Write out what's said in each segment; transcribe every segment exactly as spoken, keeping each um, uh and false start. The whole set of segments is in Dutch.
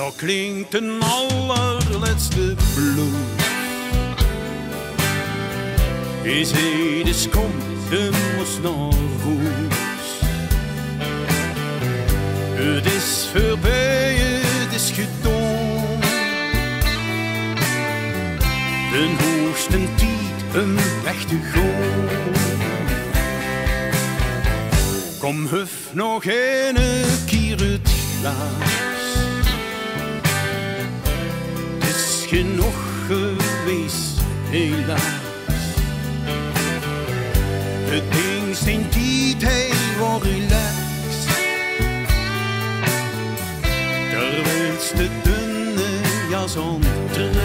Daar klinkt een allerlaatste blues. Is hij dus komt, dan moet naar huis. Het is voorbij, het is gedaan. De hoogste tijd om weg te gaan. Kom, huf nog een keer het glas. Het is genoeg geweest, helaas. Het ding zijn tijd, hij wordt relaxed. Terwijl de dunne jas ontdekt.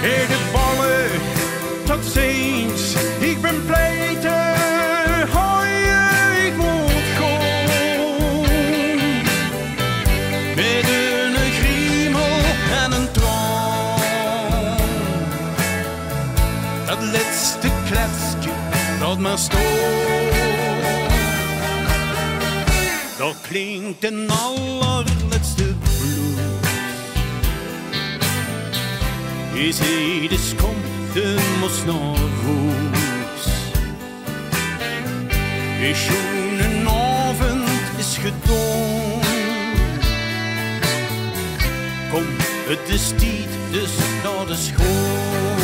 Hey, de ballen, tot ziens, ik ben pleiter. Laatste kletsje, dat maar stoot. Daar klinkt een allerlaatste blues. Is hij dus komt, dan moet naar huis. De schone avond is gedaan. Kom, het is tijd, dus naar de school.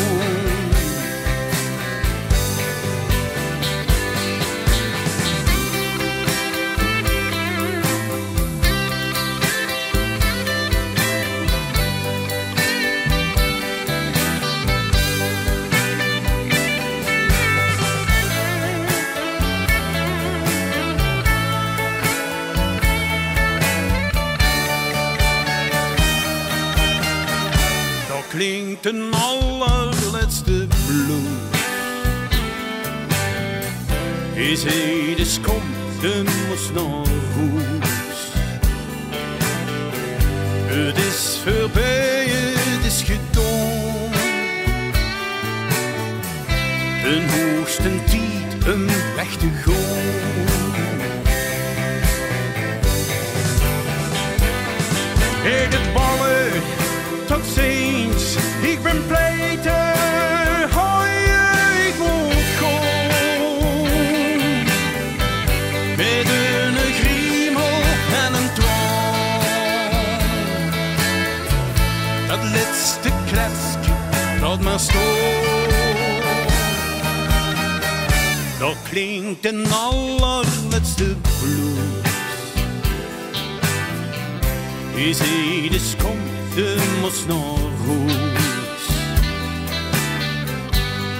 Klinkt een allerlaatste blues. Is hij dus komt, dan moet naar huis. Het is voorbij, het is gedaan. De hoogste tijd om weg te gaan. Hey, de ballen, tot ziens. Ik ben pleiter, hoi, ik moet gaan. Met een grimmel en een traan. Dat laatste kletsje, dat maar stoot. Daar klinkt een allerlaatste blues. Is hij dus komt, dan moet naar huis.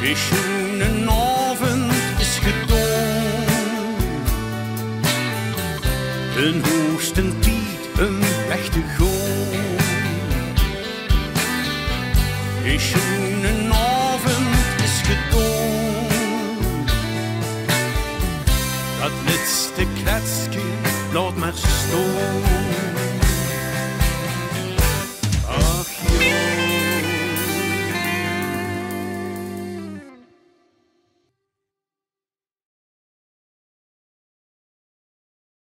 De schöne avond is gedaan. De hoogste tijd om weg te gaan. De schöne avond is gedaan. Dat laatste kletsje laat maar staan.